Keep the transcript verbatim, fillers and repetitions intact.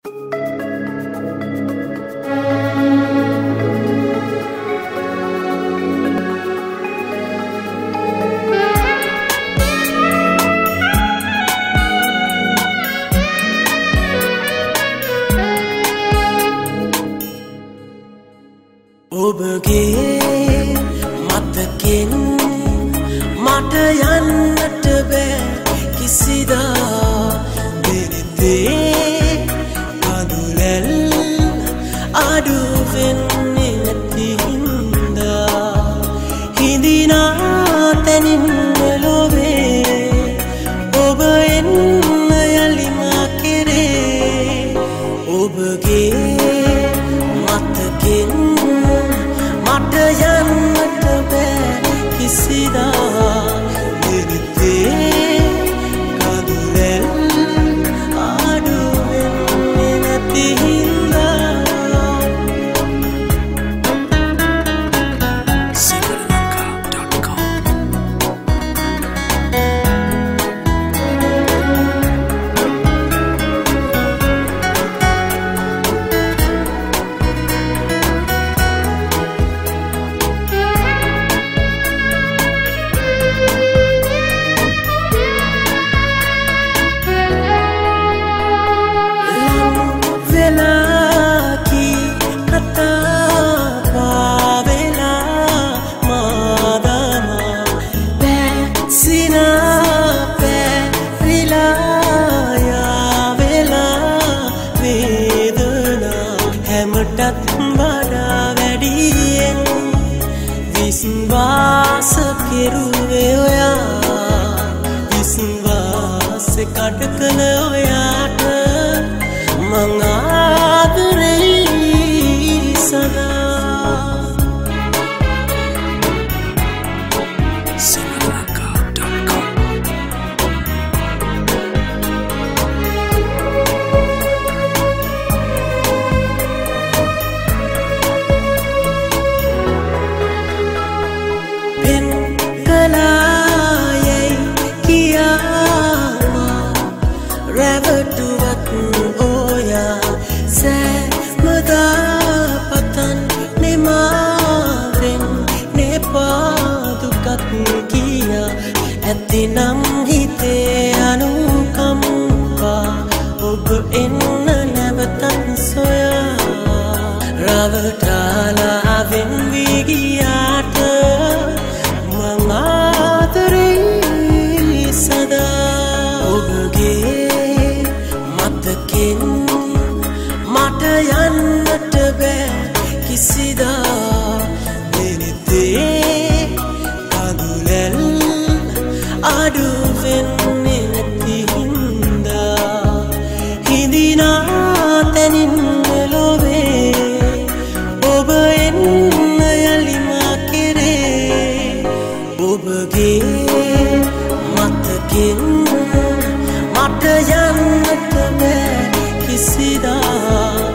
ඔබගේ මතකෙන් මට යන්නට බෑ කිසිදා දෙනෙතේ අඳුරැල් අඩු වෙන්නේ නැති හින්දා හිඳිනා තැනින් මෙලොවේ ඔබ එන්න යලි මා කෙරේ ඔබගේ මතකෙන් යන්නට බෑ කිසිදා දෙනෙතේ කඳුරැල් අඩු වෙන්නේ නැති හින්දා සිංහලලංකා ඩොට් කෝම් විශ්වාස කෙරුවේ ඔයා විශ්වාස කට කළ ඔයාට මං ආදරෙයි සදා ඇතිනම් හිතේ අනුකම්පා ඔබ එන්න නැවතත් සොයා රවටාලා වෙන්වී ගියාට මං ආදරෙයි සදා ඔබගේ මතකෙන් මට යන්නට බෑ කිසිදා දෙනෙතේ කඳුලැල් අඩු වෙන්නේ නැති හින්දා හිඳිනා තැනින් මෙලොවේ ඔබ එන්න යලි මා කෙරේ ඔබගේ මතකෙන් මට යන්නට බෑ කිසිදා